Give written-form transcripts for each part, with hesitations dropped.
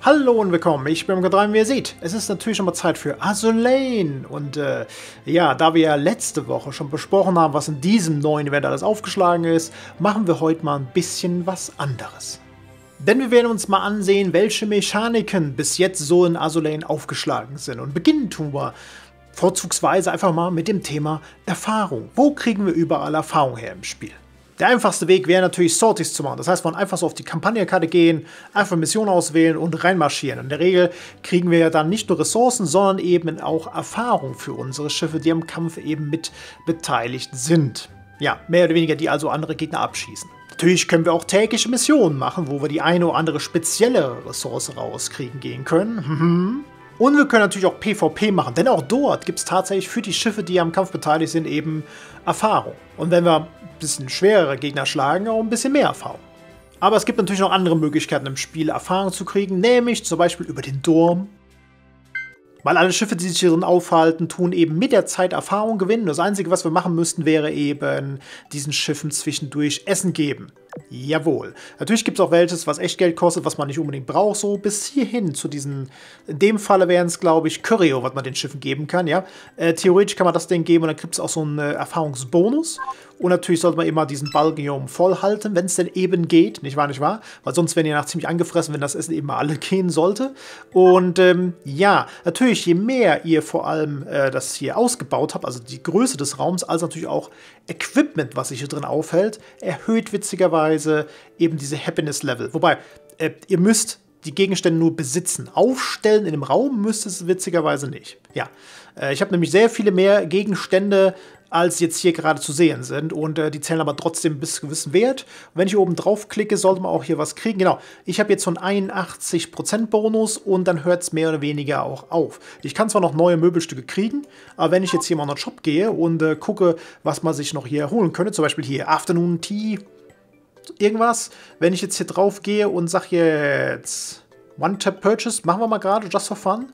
Hallo und willkommen, ich bin MK3 und wie ihr seht, es ist natürlich schon mal Zeit für Azur Lane. Und ja, da wir ja letzte Woche schon besprochen haben, was in diesem neuen Event alles aufgeschlagen ist, machen wir heute mal ein bisschen was anderes. Denn wir werden uns mal ansehen, welche Mechaniken bis jetzt so in Azur Lane aufgeschlagen sind. Und beginnen tun wir vorzugsweise einfach mal mit dem Thema Erfahrung. Wo kriegen wir überall Erfahrung her im Spiel? Der einfachste Weg wäre natürlich, Sorties zu machen. Das heißt, man einfach so auf die Kampagnenkarte gehen, einfach Missionen auswählen und reinmarschieren. In der Regel kriegen wir ja dann nicht nur Ressourcen, sondern eben auch Erfahrung für unsere Schiffe, die am Kampf eben mit beteiligt sind. Ja, mehr oder weniger, die also andere Gegner abschießen. Natürlich können wir auch tägliche Missionen machen, wo wir die eine oder andere spezielle Ressource rauskriegen gehen können. Und wir können natürlich auch PvP machen, denn auch dort gibt es tatsächlich für die Schiffe, die am Kampf beteiligt sind, eben Erfahrung. Und wenn wir ein bisschen schwerere Gegner schlagen, auch ein bisschen mehr Erfahrung. Aber es gibt natürlich noch andere Möglichkeiten im Spiel, Erfahrung zu kriegen, nämlich zum Beispiel über den Durm. Weil alle Schiffe, die sich hierin aufhalten, tun eben mit der Zeit Erfahrung gewinnen. Das Einzige, was wir machen müssten, wäre eben diesen Schiffen zwischendurch Essen geben. Jawohl. Natürlich gibt es auch welches, was echt Geld kostet, was man nicht unbedingt braucht. So bis hierhin zu diesen, in dem Falle wären es, glaube ich, Curio, was man den Schiffen geben kann. Ja? Theoretisch kann man das Ding geben und dann gibt es auch so einen Erfahrungsbonus. Und natürlich sollte man immer diesen Balgium vollhalten, wenn es denn eben geht, nicht wahr, nicht wahr? Weil sonst werden die nach ziemlich angefressen, wenn das Essen eben mal alle gehen sollte. Und ja, natürlich, je mehr ihr vor allem das hier ausgebaut habt, also die Größe des Raums, als natürlich auch Equipment, was sich hier drin aufhält, erhöht witzigerweise eben diese Happiness-Level. Wobei, ihr müsst die Gegenstände nur besitzen. Aufstellen in dem Raum müsst ihr es witzigerweise nicht. Ja, ich habe nämlich sehr viele mehr Gegenstände, als jetzt hier gerade zu sehen sind. Und die zählen aber trotzdem bis zu gewissen Wert. Und wenn ich hier oben drauf klicke, sollte man auch hier was kriegen. Genau, ich habe jetzt so einen 81% Bonus und dann hört es mehr oder weniger auch auf. Ich kann zwar noch neue Möbelstücke kriegen, aber wenn ich jetzt hier mal in den Shop gehe und gucke, was man sich noch hier holen könnte, zum Beispiel hier Afternoon Tea, irgendwas, wenn ich jetzt hier drauf gehe und sage jetzt One-Tap-Purchase, machen wir mal gerade, just for fun.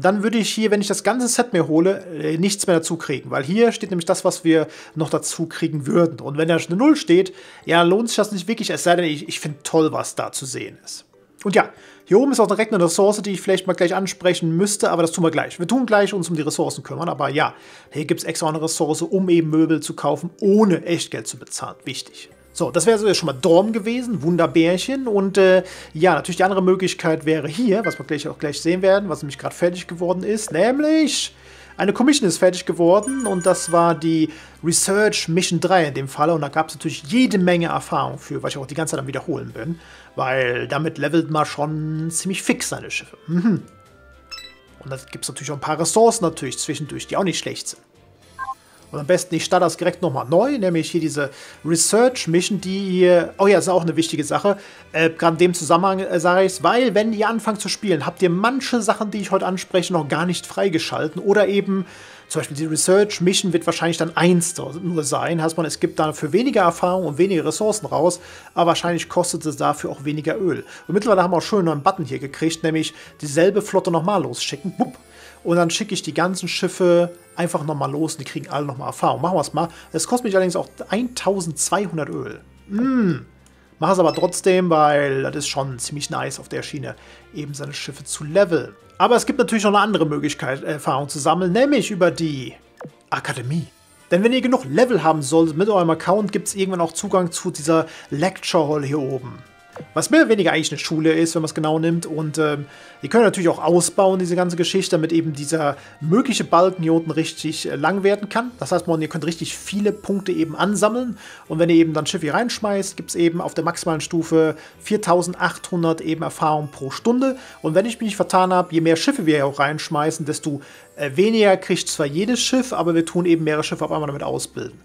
Dann würde ich hier, wenn ich das ganze Set mir hole, nichts mehr dazu kriegen. Weil hier steht nämlich das, was wir noch dazu kriegen würden. Und wenn da eine 0 steht, ja, lohnt sich das nicht wirklich. Es sei denn, ich finde toll, was da zu sehen ist. Und ja, hier oben ist auch direkt eine Ressource, die ich vielleicht mal gleich ansprechen müsste. Aber das tun wir gleich. Wir tun gleich uns um die Ressourcen kümmern. Aber ja, hier gibt es extra eine Ressource, um eben Möbel zu kaufen, ohne Echtgeld zu bezahlen. Wichtig. So, das wäre so schon mal Dorm gewesen, Wunderbärchen. Und ja, natürlich die andere Möglichkeit wäre hier, was wir gleich sehen werden, was nämlich gerade fertig geworden ist, nämlich eine Commission ist fertig geworden und das war die Research Mission 3 in dem Fall. Und da gab es natürlich jede Menge Erfahrung für, weil ich auch die ganze Zeit am Wiederholen bin, weil damit levelt man schon ziemlich fix seine Schiffe. Und da gibt es natürlich auch ein paar Ressourcen natürlich zwischendurch, die auch nicht schlecht sind. Und am besten, ich starte das direkt nochmal neu, nämlich hier diese Research Mission, die hier, oh ja, ist auch eine wichtige Sache, gerade in dem Zusammenhang sage ich es, weil wenn ihr anfangt zu spielen, habt ihr manche Sachen, die ich heute anspreche, noch gar nicht freigeschalten oder eben, zum Beispiel die Research Mission wird wahrscheinlich dann 1 nur sein, heißt man, es gibt dafür weniger Erfahrung und weniger Ressourcen raus, aber wahrscheinlich kostet es dafür auch weniger Öl. Und mittlerweile haben wir auch schön einen neuen Button hier gekriegt, nämlich dieselbe Flotte nochmal losschicken, bupp. Und dann schicke ich die ganzen Schiffe einfach nochmal los und die kriegen alle nochmal Erfahrung. Machen wir es mal. Es kostet mich allerdings auch 1200 Öl. Mach es aber trotzdem, weil das ist schon ziemlich nice auf der Schiene, eben seine Schiffe zu leveln. Aber es gibt natürlich noch eine andere Möglichkeit, Erfahrung zu sammeln, nämlich über die Akademie. Denn wenn ihr genug Level haben solltet mit eurem Account, gibt es irgendwann auch Zugang zu dieser Lecture Hall hier oben. Was mehr oder weniger eigentlich eine Schule ist, wenn man es genau nimmt. Und ihr könnt natürlich auch ausbauen, diese ganze Geschichte, damit eben dieser mögliche Balken hier unten richtig lang werden kann. Das heißt, ihr könnt richtig viele Punkte eben ansammeln. Und wenn ihr eben dann Schiff hier reinschmeißt, gibt es eben auf der maximalen Stufe 4800 eben Erfahrung pro Stunde. Und wenn ich mich nicht vertan habe, je mehr Schiffe wir hier auch reinschmeißen, desto weniger kriegt zwar jedes Schiff, aber wir tun eben mehrere Schiffe auf einmal damit ausbilden.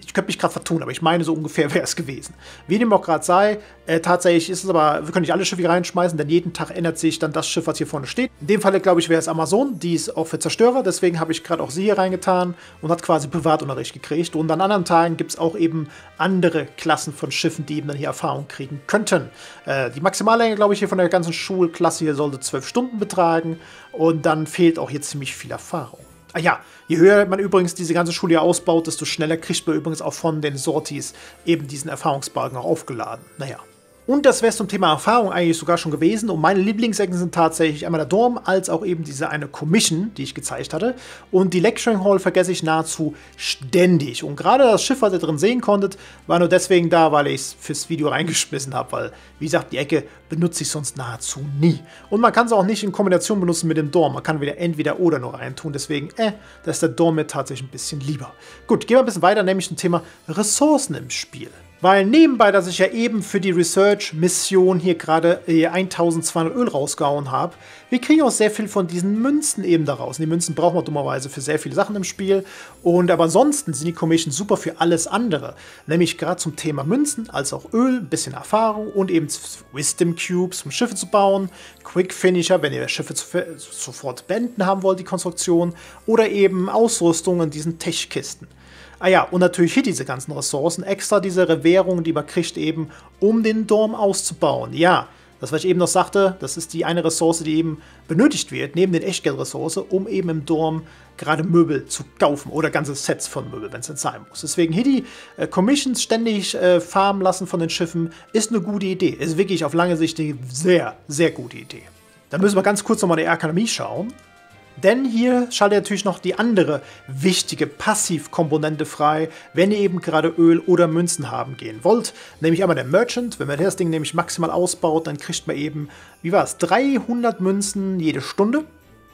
Ich könnte mich gerade vertun, aber ich meine, so ungefähr wäre es gewesen. Wie dem auch gerade sei, tatsächlich ist es aber, wir können nicht alle Schiffe hier reinschmeißen, denn jeden Tag ändert sich dann das Schiff, was hier vorne steht. In dem Falle, glaube ich, wäre es Amazon, die ist auch für Zerstörer, deswegen habe ich gerade auch sie hier reingetan und hat quasi Privatunterricht gekriegt. Und an anderen Tagen gibt es auch eben andere Klassen von Schiffen, die eben dann hier Erfahrung kriegen könnten. Die Maximallänge, glaube ich, hier von der ganzen Schulklasse hier sollte 12 Stunden betragen und dann fehlt auch hier ziemlich viel Erfahrung. Ah ja, je höher man übrigens diese ganze Schule hier ausbaut, desto schneller kriegt man übrigens auch von den Sorties eben diesen Erfahrungsbalken auch aufgeladen. Naja, Und das wäre es zum Thema Erfahrung eigentlich sogar schon gewesen. Und meine Lieblingsecken sind tatsächlich einmal der Dorm, als auch eben diese eine Commission, die ich gezeigt hatte. Und die Lecturing Hall vergesse ich nahezu ständig. Und gerade das Schiff, was ihr drin sehen konntet, war nur deswegen da, weil ich es fürs Video reingeschmissen habe. Weil, wie gesagt, die Ecke benutze ich sonst nahezu nie. Und man kann es auch nicht in Kombination benutzen mit dem Dorm. Man kann wieder entweder oder noch reintun. Deswegen, da ist der Dorm mir tatsächlich ein bisschen lieber. Gut, gehen wir ein bisschen weiter, nämlich zum Thema Ressourcen im Spiel. Weil nebenbei, dass ich ja eben für die Research-Mission hier gerade 1200 Öl rausgehauen habe, wir kriegen auch sehr viel von diesen Münzen eben daraus. Und die Münzen brauchen wir dummerweise für sehr viele Sachen im Spiel. Und aber ansonsten sind die Commissions super für alles andere. Nämlich gerade zum Thema Münzen, als auch Öl, ein bisschen Erfahrung und eben Wisdom Cubes, um Schiffe zu bauen, Quick Finisher, wenn ihr Schiffe sofort beenden haben wollt, die Konstruktion, oder eben Ausrüstung in diesen Tech-Kisten. Ah ja, und natürlich hier diese ganzen Ressourcen, extra diese Währungen, die man kriegt eben, um den Dorm auszubauen. Ja, das, was ich eben noch sagte, das ist die eine Ressource, die eben benötigt wird, neben den Echtgeldressource, um eben im Dorm gerade Möbel zu kaufen oder ganze Sets von Möbel, wenn es denn sein muss. Deswegen hier die Commissions ständig farmen lassen von den Schiffen, ist eine gute Idee. Ist wirklich auf lange Sicht eine sehr, sehr gute Idee. Dann müssen wir ganz kurz nochmal in die Akademie schauen. Denn hier schaltet ihr natürlich noch die andere wichtige Passivkomponente frei, wenn ihr eben gerade Öl oder Münzen haben gehen wollt. Nämlich einmal der Merchant. Wenn man das Ding nämlich maximal ausbaut, dann kriegt man eben, 300 Münzen jede Stunde.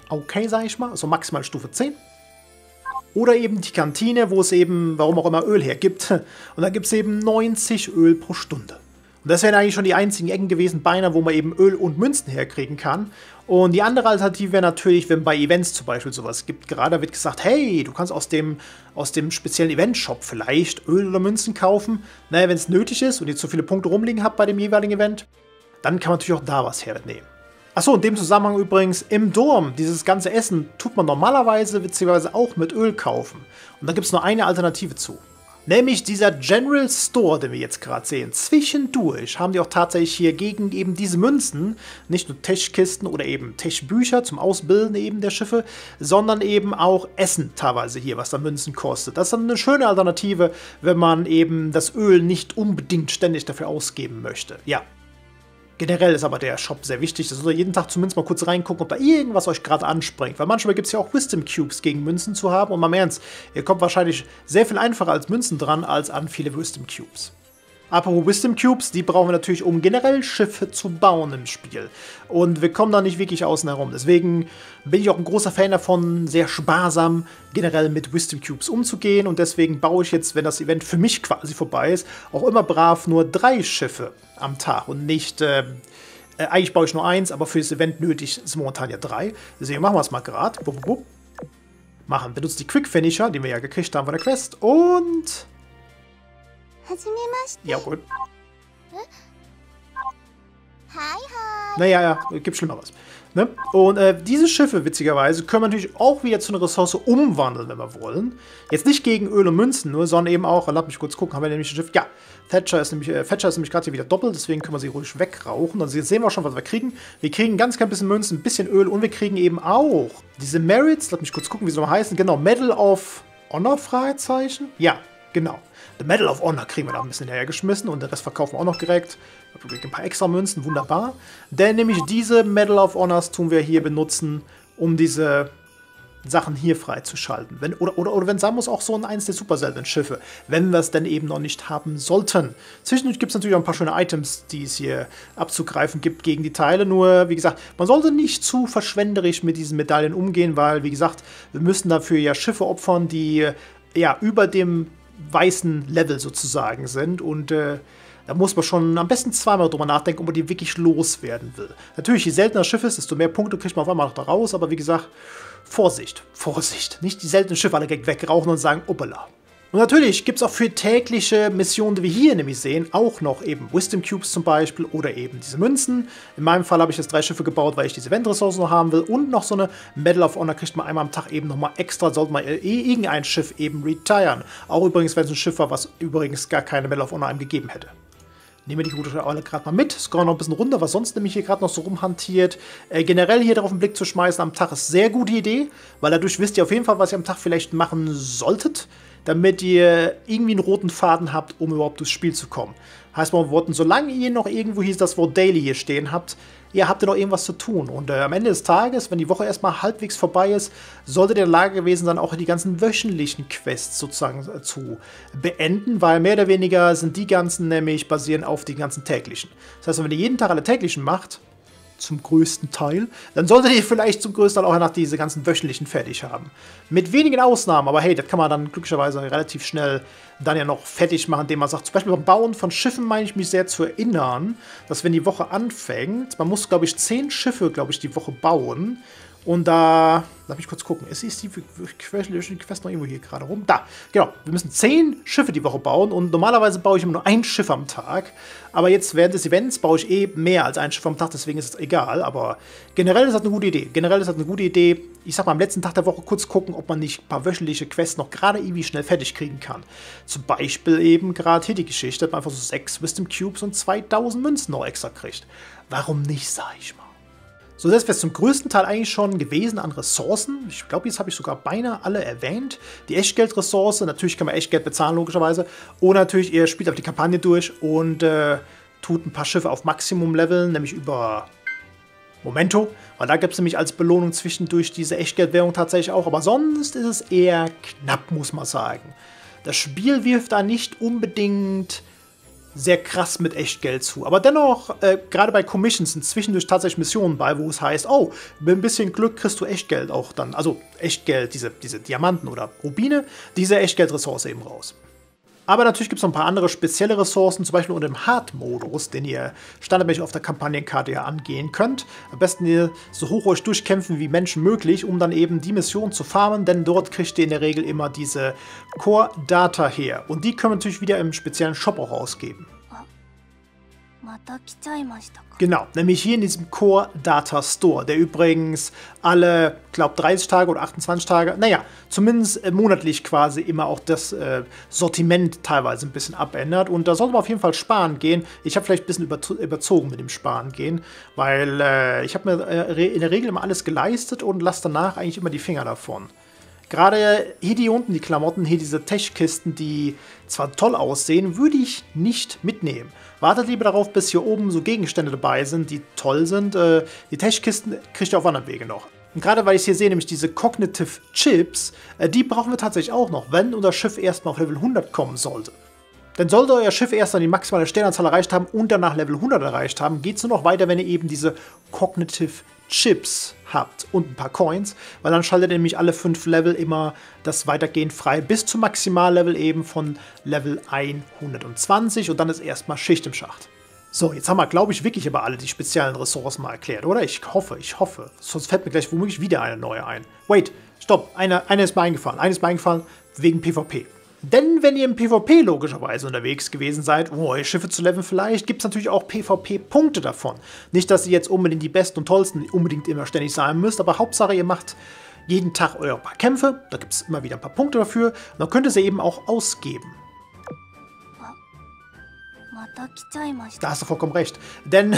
Okay, sage ich mal, also maximal Stufe 10. Oder eben die Kantine, wo es eben, warum auch immer, Öl hergibt. Und da gibt es eben 90 Öl pro Stunde. Und das wären eigentlich schon die einzigen Ecken gewesen, beinahe, wo man eben Öl und Münzen herkriegen kann. Und die andere Alternative wäre natürlich, wenn bei Events zum Beispiel sowas gibt, gerade wird gesagt, hey, du kannst aus dem speziellen Event-Shop vielleicht Öl oder Münzen kaufen. Naja, wenn es nötig ist und ihr zu viele Punkte rumliegen habt bei dem jeweiligen Event, dann kann man natürlich auch da was hernehmen. Achso, in dem Zusammenhang übrigens, im Dorm, dieses ganze Essen tut man normalerweise, beziehungsweise auch mit Öl kaufen. Und da gibt es nur eine Alternative zu. Nämlich dieser General Store, den wir jetzt gerade sehen. Zwischendurch haben die auch tatsächlich hier gegen eben diese Münzen, nicht nur Tech-Kisten oder eben Tech-Bücher zum Ausbilden eben der Schiffe, sondern eben auch Essen teilweise hier, was da Münzen kostet. Das ist dann eine schöne Alternative, wenn man eben das Öl nicht unbedingt ständig dafür ausgeben möchte. Ja. Generell ist aber der Shop sehr wichtig, dass ihr jeden Tag zumindest mal kurz reingucken, ob da irgendwas euch gerade anspringt. Weil manchmal gibt es ja auch Wisdom Cubes gegen Münzen zu haben und mal im Ernst, ihr kommt wahrscheinlich sehr viel einfacher als Münzen dran, als an viele Wisdom Cubes. Apropos Wisdom Cubes, die brauchen wir natürlich, um generell Schiffe zu bauen im Spiel. Und wir kommen da nicht wirklich außen herum. Deswegen bin ich auch ein großer Fan davon, sehr sparsam generell mit Wisdom Cubes umzugehen. Und deswegen baue ich jetzt, wenn das Event für mich quasi vorbei ist, auch immer brav nur 3 Schiffe am Tag und nicht, eigentlich baue ich nur 1, aber für das Event nötig ist momentan ja 3. Deswegen machen wir es mal gerade. Machen. Benutzt die Quick Finisher, die wir ja gekriegt haben von der Quest und... Ja, gut. Naja, ja, gibt Schlimmeres. Ne? Und diese Schiffe, witzigerweise, können wir natürlich auch wieder zu einer Ressource umwandeln, wenn wir wollen. Jetzt nicht gegen Öl und Münzen nur, sondern eben auch, lasst mich kurz gucken, haben wir nämlich ein Schiff, ja, Thatcher ist nämlich gerade hier wieder doppelt, deswegen können wir sie ruhig wegrauchen. Also jetzt sehen wir auch schon, was wir kriegen. Wir kriegen ganz klein bisschen Münzen, ein bisschen Öl und wir kriegen eben auch diese Merits, lasst mich kurz gucken, wie sie mal heißen, genau, Medal of Honor, Fragezeichen? Ja, genau. The Medal of Honor kriegen wir da ein bisschen hergeschmissen und den Rest verkaufen wir auch noch direkt. Wir kriegen ein paar extra Münzen, wunderbar. Denn nämlich diese Medal of Honors tun wir hier benutzen, um diese Sachen hier freizuschalten. Oder wenn es sein muss, auch so eins der super seltenen Schiffe, wenn wir es denn eben noch nicht haben sollten. Zwischendurch gibt es natürlich auch ein paar schöne Items, die es hier abzugreifen gibt gegen die Teile. Nur, wie gesagt, man sollte nicht zu verschwenderisch mit diesen Medaillen umgehen, weil, wie gesagt, wir müssen dafür ja Schiffe opfern, die ja über dem weißen Level sozusagen sind und da muss man schon am besten zweimal drüber nachdenken, ob man die wirklich loswerden will. Natürlich, je seltener das Schiff ist, desto mehr Punkte kriegt man auf einmal noch da raus, aber wie gesagt, Vorsicht, Vorsicht. Nicht die seltenen Schiffe alle wegrauchen und sagen, uppala. Und natürlich gibt es auch für tägliche Missionen, die wir hier nämlich sehen, auch noch eben Wisdom Cubes zum Beispiel oder eben diese Münzen. In meinem Fall habe ich jetzt 3 Schiffe gebaut, weil ich diese Event-Ressourcen noch haben will und noch so eine Medal of Honor kriegt man einmal am Tag eben nochmal extra, sollte man irgendein Schiff eben retiren. Auch übrigens, wenn es ein Schiff war, was übrigens gar keine Medal of Honor einem gegeben hätte. Nehmen wir die gute alle gerade mal mit, scrollen noch ein bisschen runter, was sonst nämlich hier gerade noch so rumhantiert. Generell hier darauf einen Blick zu schmeißen am Tag ist sehr gute Idee, weil dadurch wisst ihr auf jeden Fall, was ihr am Tag vielleicht machen solltet, damit ihr irgendwie einen roten Faden habt, um überhaupt durchs Spiel zu kommen. Heißt mal Worten, solange ihr noch irgendwo hieß das Wort Daily hier stehen habt, ihr habt ja noch irgendwas zu tun. Und am Ende des Tages, wenn die Woche erstmal halbwegs vorbei ist, solltet ihr in der Lage gewesen sein, auch die ganzen wöchentlichen Quests sozusagen zu beenden, weil mehr oder weniger sind die ganzen nämlich basierend auf den ganzen täglichen. Das heißt, wenn ihr jeden Tag alle täglichen macht, zum größten Teil, dann solltet ihr vielleicht zum größten Teil auch nach diese ganzen wöchentlichen fertig haben. Mit wenigen Ausnahmen, aber hey, das kann man dann glücklicherweise relativ schnell dann ja noch fertig machen, indem man sagt, zum Beispiel beim Bauen von Schiffen meine ich mich sehr zu erinnern, dass wenn die Woche anfängt, man muss, glaube ich, 10 Schiffe, glaube ich, die Woche bauen. Und da, lass mich kurz gucken, ist die Quest noch irgendwo hier gerade rum? Da, genau, wir müssen 10 Schiffe die Woche bauen und normalerweise baue ich immer nur ein Schiff am Tag, aber jetzt während des Events baue ich eh mehr als ein Schiff am Tag, deswegen ist es egal, aber generell ist das eine gute Idee, ich sag mal am letzten Tag der Woche kurz gucken, ob man nicht ein paar wöchentliche Quests noch gerade irgendwie schnell fertig kriegen kann. Zum Beispiel eben gerade hier die Geschichte, dass man einfach so 6 Wisdom Cubes und 2000 Münzen noch extra kriegt. Warum nicht, sag ich mal. So, das wäre zum größten Teil eigentlich schon gewesen an Ressourcen. Ich glaube, jetzt habe ich sogar beinahe alle erwähnt. Die Echtgeldressource, natürlich kann man Echtgeld bezahlen, logischerweise. Oder natürlich, ihr spielt auf die Kampagne durch und tut ein paar Schiffe auf Maximum-Level, nämlich über Momento. Weil da gibt es nämlich als Belohnung zwischendurch diese Echtgeldwährung tatsächlich auch. Aber sonst ist es eher knapp, muss man sagen. Das Spiel wirft da nicht unbedingt sehr krass mit Echtgeld zu. Aber dennoch, gerade bei Commissions sind zwischendurch tatsächlich Missionen bei, wo es heißt, oh, mit ein bisschen Glück kriegst du Echtgeld auch dann. Also Echtgeld, diese Diamanten oder Rubine, diese Echtgeldressource eben raus. Aber natürlich gibt es noch ein paar andere spezielle Ressourcen, zum Beispiel unter dem Hard-Modus, den ihr standardmäßig auf der Kampagnenkarte ja angehen könnt. Am besten ihr so hoch euch durchkämpfen wie Menschen möglich, um dann eben die Mission zu farmen, denn dort kriegt ihr in der Regel immer diese Core Data her. Und die können wir natürlich wieder im speziellen Shop auch ausgeben. Genau, nämlich hier in diesem Core Data Store, der übrigens alle, glaube 30 Tage oder 28 Tage, naja, zumindest monatlich quasi immer auch das Sortiment teilweise ein bisschen abändert. Und da sollte man auf jeden Fall sparen gehen. Ich habe vielleicht ein bisschen überzogen mit dem Sparen gehen, weil ich habe mir in der Regel immer alles geleistet und lasse danach eigentlich immer die Finger davon. Gerade hier unten die Klamotten, hier diese Tech-Kisten, die zwar toll aussehen, würde ich nicht mitnehmen. Wartet lieber darauf, bis hier oben so Gegenstände dabei sind, die toll sind. Die Tech-Kisten kriegt ihr auf anderen Wege noch. Und gerade weil ich es hier sehe, nämlich diese Cognitive Chips, die brauchen wir tatsächlich auch noch, wenn unser Schiff erstmal auf Level 100 kommen sollte. Denn sollte euer Schiff erst dann die maximale Sternanzahl erreicht haben und danach Level 100 erreicht haben, geht es nur noch weiter, wenn ihr eben diese Cognitive Chips habt und ein paar Coins, weil dann schaltet ihr nämlich alle 5 Level immer das weitergehend frei bis zum Maximallevel eben von Level 120 und dann ist erstmal Schicht im Schacht. So, jetzt haben wir, glaube ich, wirklich aber alle die speziellen Ressourcen mal erklärt, oder? Ich hoffe. Sonst fällt mir gleich womöglich wieder eine neue ein. Wait, stopp, eine ist mir eingefallen. Wegen PvP. Denn wenn ihr im PvP logischerweise unterwegs gewesen seid, um eure Schiffe zu leveln vielleicht, gibt es natürlich auch PvP-Punkte davon. Nicht, dass ihr jetzt unbedingt die Besten und Tollsten unbedingt immer ständig sein müsst, aber Hauptsache ihr macht jeden Tag eure paar Kämpfe, da gibt es immer wieder ein paar Punkte dafür, und dann könnt ihr sie eben auch ausgeben. Da hast du vollkommen recht, denn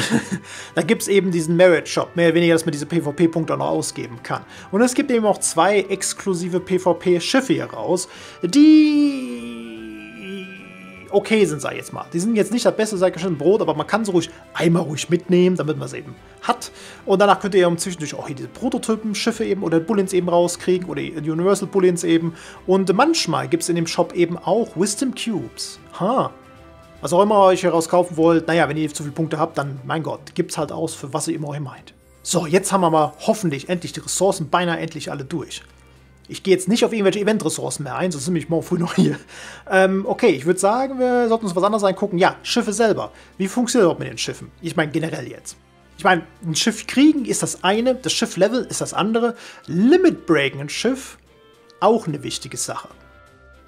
da gibt es eben diesen Merit Shop, mehr oder weniger, dass man diese PvP-Punkte auch noch ausgeben kann. Und es gibt eben auch 2 exklusive PvP-Schiffe hier raus, die okay sind, sag ich jetzt mal. Die sind jetzt nicht das beste Seikerchen Brot, aber man kann so ruhig einmal mitnehmen, damit man es eben hat. Und danach könnt ihr eben zwischendurch auch hier diese Prototypen-Schiffe eben oder Bullins eben rauskriegen oder Universal Bullins eben. Und manchmal gibt es in dem Shop eben auch Wisdom Cubes. Ha! Was auch immer ihr euch herauskaufen wollt, naja, wenn ihr zu viele Punkte habt, dann, mein Gott, gibt's halt aus, für was ihr immer meint. So, jetzt haben wir mal hoffentlich endlich die Ressourcen beinahe endlich alle durch. Ich gehe jetzt nicht auf irgendwelche Event-Ressourcen mehr ein, sonst sind wir morgen früh noch hier. Okay, ich würde sagen, wir sollten uns was anderes angucken. Ja, Schiffe selber. Wie funktioniert das mit den Schiffen? Ich meine generell jetzt. Ich meine, ein Schiff kriegen ist das eine, das Schiff-Level ist das andere. Limit-Breaken ein Schiff, auch eine wichtige Sache.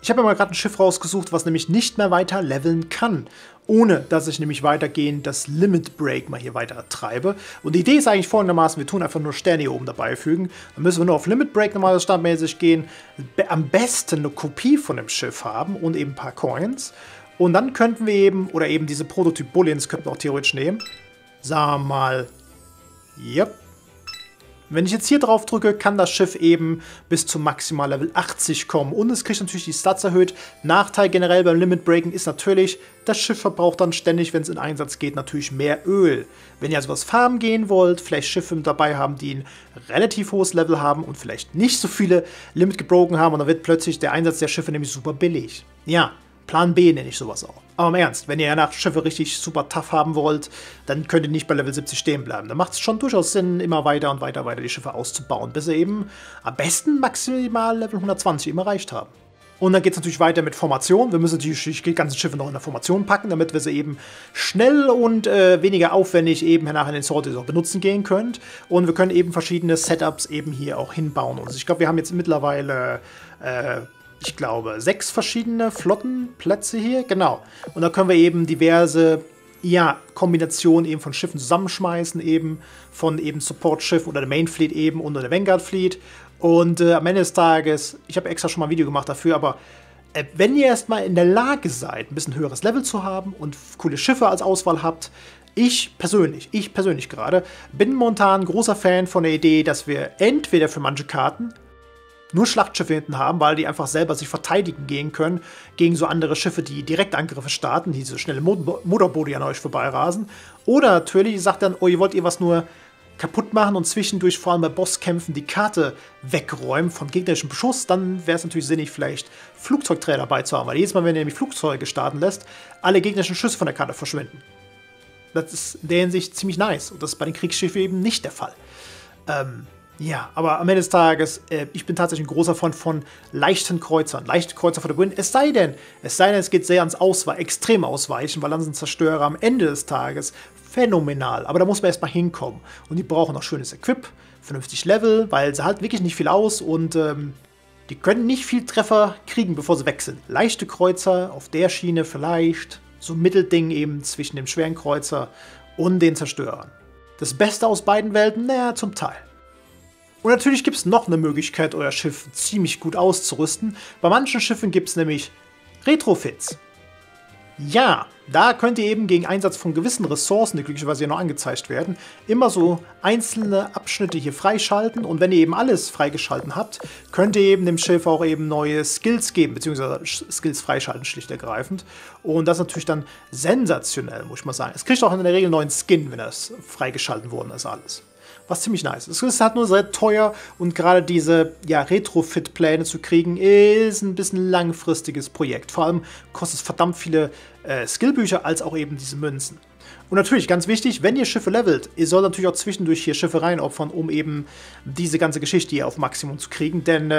Ich habe mir mal gerade ein Schiff rausgesucht, was nämlich nicht mehr weiter leveln kann, ohne dass ich nämlich weitergehend das Limit Break mal hier weiter treibe. Und die Idee ist eigentlich folgendermaßen, wir tun einfach nur Sterne hier oben dabei fügen, dann müssen wir nur auf Limit Break normalerweise standardmäßig gehen, am besten eine Kopie von dem Schiff haben und eben ein paar Coins. Und dann könnten wir eben, oder eben diese Prototyp Bullions könnten wir auch theoretisch nehmen. Sagen wir mal, yep. Wenn ich jetzt hier drauf drücke, kann das Schiff eben bis zum maximal Level 80 kommen und es kriegt natürlich die Stats erhöht. Nachteil generell beim Limit Breaking ist natürlich, das Schiff verbraucht dann ständig, wenn es in Einsatz geht, natürlich mehr Öl. Wenn ihr also was farmen gehen wollt, vielleicht Schiffe mit dabei haben, die ein relativ hohes Level haben und vielleicht nicht so viele Limit gebroken haben, und dann wird plötzlich der Einsatz der Schiffe nämlich super billig. Ja. Plan B nenne ich sowas auch. Aber im Ernst, wenn ihr nach Schiffe richtig super tough haben wollt, dann könnt ihr nicht bei Level 70 stehen bleiben. Da macht es schon durchaus Sinn, immer weiter und weiter die Schiffe auszubauen, bis ihr eben am besten maximal Level 120 eben erreicht habt. Und dann geht es natürlich weiter mit Formation. Wir müssen natürlich die ganzen Schiffe noch in der Formation packen, damit wir sie eben schnell und weniger aufwendig eben nachher in den Sorties auch benutzen gehen könnt. Und wir können eben verschiedene Setups eben hier auch hinbauen. Also ich glaube, wir haben jetzt mittlerweile... ich glaube, 6 verschiedene Flottenplätze hier, genau. Und da können wir eben diverse, ja, Kombinationen eben von Schiffen zusammenschmeißen, eben von eben Support-Schiff oder der Main Fleet eben und der Vanguard Fleet. Und am Ende des Tages, ich habe extra schon mal ein Video gemacht dafür, aber wenn ihr erstmal in der Lage seid, ein bisschen höheres Level zu haben und coole Schiffe als Auswahl habt, ich persönlich gerade, bin momentan großer Fan von der Idee, dass wir entweder für manche Karten nur Schlachtschiffe hinten haben, weil die einfach selber sich verteidigen gehen können gegen so andere Schiffe, die Direktangriffe starten, die so schnelle Motorboote, die an euch vorbeirasen. Oder natürlich sagt dann, oh, ihr wollt was nur kaputt machen und zwischendurch vor allem bei Bosskämpfen die Karte wegräumen von gegnerischem Beschuss, dann wäre es natürlich sinnig, vielleicht Flugzeugträger dabei zu haben, weil jedes Mal, wenn ihr nämlich Flugzeuge starten lässt, alle gegnerischen Schüsse von der Karte verschwinden. Das ist in der Hinsicht ziemlich nice und das ist bei den Kriegsschiffen eben nicht der Fall. Ja, aber am Ende des Tages, ich bin tatsächlich ein großer Freund von leichten Kreuzern. Leichte Kreuzer for the win, es sei denn, es geht sehr ans Ausweichen, extrem ausweichen, weil dann sind Zerstörer am Ende des Tages phänomenal. Aber da muss man erstmal hinkommen. Und die brauchen auch schönes Equip, vernünftig Level, weil sie halt wirklich nicht viel aus und die können nicht viel Treffer kriegen, bevor sie weg sind. Leichte Kreuzer auf der Schiene vielleicht, so ein Mittelding eben zwischen dem schweren Kreuzer und den Zerstörern. Das Beste aus beiden Welten, naja, zum Teil. Und natürlich gibt es noch eine Möglichkeit, euer Schiff ziemlich gut auszurüsten. Bei manchen Schiffen gibt es nämlich Retrofits. Ja, da könnt ihr eben gegen Einsatz von gewissen Ressourcen, die glücklicherweise hier noch angezeigt werden, immer so einzelne Abschnitte hier freischalten. Und wenn ihr eben alles freigeschalten habt, könnt ihr eben dem Schiff auch eben neue Skills geben, beziehungsweise Skills freischalten, schlicht ergreifend. Und das ist natürlich dann sensationell, muss ich mal sagen. Es kriegt auch in der Regel einen neuen Skin, wenn das freigeschalten worden ist, alles. Was ziemlich nice ist. Es ist halt nur sehr teuer und gerade diese, ja, Retrofit-Pläne zu kriegen, ist ein bisschen langfristiges Projekt. Vor allem kostet es verdammt viele Skillbücher als auch eben diese Münzen. Und natürlich, ganz wichtig, wenn ihr Schiffe levelt, ihr sollt natürlich auch zwischendurch hier Schiffe reinopfern, um eben diese ganze Geschichte hier auf Maximum zu kriegen, denn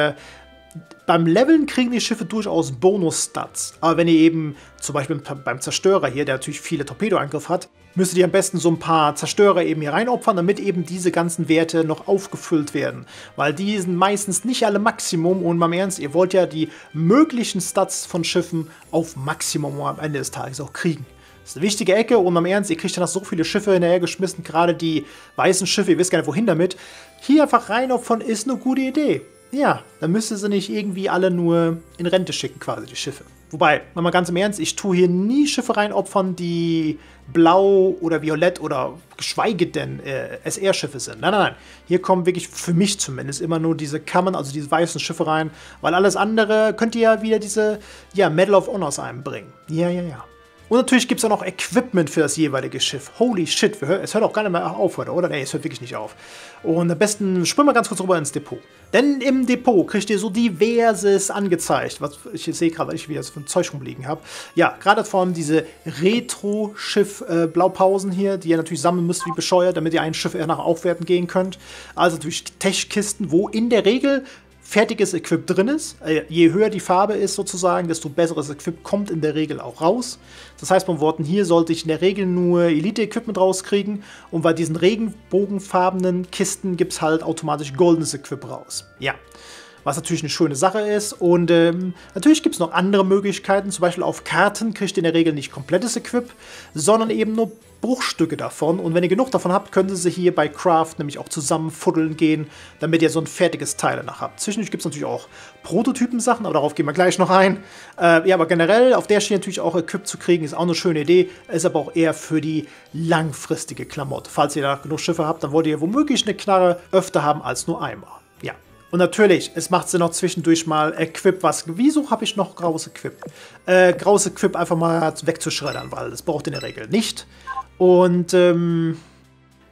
beim Leveln kriegen die Schiffe durchaus Bonus-Stats. Aber wenn ihr eben, zum Beispiel beim Zerstörer hier, der natürlich viele Torpedoangriffe hat, müsstet ihr am besten so ein paar Zerstörer eben hier reinopfern, damit eben diese ganzen Werte noch aufgefüllt werden. Weil die sind meistens nicht alle Maximum und mal im Ernst, ihr wollt ja die möglichen Stats von Schiffen auf Maximum am Ende des Tages auch kriegen. Das ist eine wichtige Ecke und am Ernst, ihr kriegt danach so viele Schiffe hinterhergeschmissen, gerade die weißen Schiffe, ihr wisst gar nicht wohin damit. Hier einfach reinopfern ist eine gute Idee. Ja, dann müsst ihr sie nicht irgendwie alle nur in Rente schicken, quasi, die Schiffe. Wobei, mal ganz im Ernst, ich tue hier nie Schiffe reinopfern, die blau oder violett oder geschweige denn SR-Schiffe sind. Nein. Hier kommen wirklich, für mich zumindest, immer nur diese Kammern, also diese weißen Schiffe rein, weil alles andere könnt ihr ja wieder diese, ja, Medal of Honors einbringen. Ja. Und natürlich gibt es auch noch Equipment für das jeweilige Schiff. Holy shit, es hört auch gar nicht mehr auf heute, oder? Nee, es hört wirklich nicht auf. Und am besten springen wir ganz kurz rüber ins Depot. Denn im Depot kriegt ihr so diverses angezeigt, was ich sehe gerade, weil ich wieder so ein Zeug rumliegen habe. Ja, gerade vor allem diese Retro-Schiff-Blaupausen hier, die ihr natürlich sammeln müsst wie bescheuert, damit ihr ein Schiff nachher aufwerten gehen könnt. Also natürlich Tech-Kisten, wo in der Regel fertiges Equip drin ist. Je höher die Farbe ist sozusagen, desto besseres Equip kommt in der Regel auch raus. Das heißt, mit Worten, hier sollte ich in der Regel nur Elite-Equipment rauskriegen und bei diesen regenbogenfarbenen Kisten gibt es halt automatisch goldenes Equip raus. Ja. was natürlich eine schöne Sache ist. Und natürlich gibt es noch andere Möglichkeiten. Zum Beispiel auf Karten kriegt ihr in der Regel nicht komplettes Equip, sondern eben nur Bruchstücke davon. Und wenn ihr genug davon habt, könnt ihr sie hier bei Craft nämlich auch zusammenfuddeln gehen, damit ihr so ein fertiges Teil danach habt. Zwischendurch gibt es natürlich auch Prototypen-Sachen, aber darauf gehen wir gleich noch ein. Ja, aber generell auf der Schiene natürlich auch Equip zu kriegen, ist auch eine schöne Idee. Ist aber auch eher für die langfristige Klamotte. Falls ihr danach genug Schiffe habt, dann wollt ihr womöglich eine Knarre öfter haben als nur einmal. Ja. Und natürlich, es macht Sinn, noch zwischendurch mal Equip, was... Wieso habe ich noch graues Equip? Graues Equip einfach mal wegzuschreddern, weil das braucht ihr in der Regel nicht. Und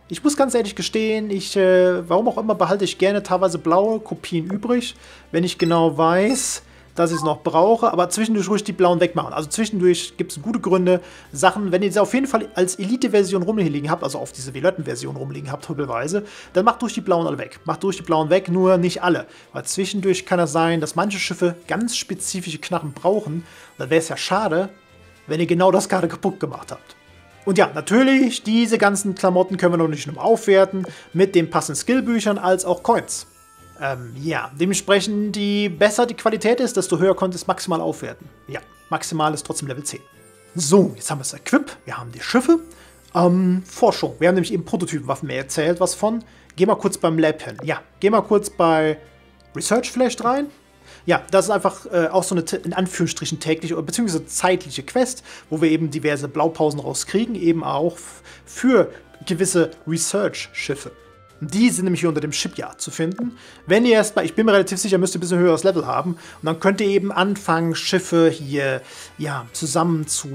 ich muss ganz ehrlich gestehen, ich, warum auch immer, behalte ich gerne teilweise blaue Kopien übrig, wenn ich genau weiß, dass ich es noch brauche, aber zwischendurch ruhig die blauen wegmachen. Also zwischendurch gibt es gute Gründe, Sachen, wenn ihr sie auf jeden Fall als Elite-Version rumliegen habt, also auf diese Violetten-Version rumliegen habt, doppelweise, dann macht durch die blauen alle weg. Macht durch die blauen weg, nur nicht alle. Weil zwischendurch kann es sein, dass manche Schiffe ganz spezifische Knarren brauchen. Dann wäre es ja schade, wenn ihr genau das gerade kaputt gemacht habt. Und ja, natürlich, diese ganzen Klamotten können wir noch nicht nur aufwerten, mit den passenden Skillbüchern als auch Coins. Ja, dementsprechend, je besser die Qualität ist, desto höher konnte es maximal aufwerten. Ja, maximal ist trotzdem Level 10. So, jetzt haben wir das Equip, wir haben die Schiffe. Forschung, wir haben nämlich eben Prototypenwaffen mehr erzählt, was von. Geh mal kurz beim Lab hin. Ja, geh mal kurz bei Research vielleicht rein. Ja, das ist einfach auch so eine, in Anführungsstrichen, tägliche bzw. zeitliche Quest, wo wir eben diverse Blaupausen rauskriegen, eben auch für gewisse Research-Schiffe. Die sind nämlich hier unter dem Shipyard zu finden. Wenn ihr erstmal, ich bin mir relativ sicher, müsst ihr ein bisschen höheres Level haben. Und dann könnt ihr eben anfangen, Schiffe hier ja, zusammen zu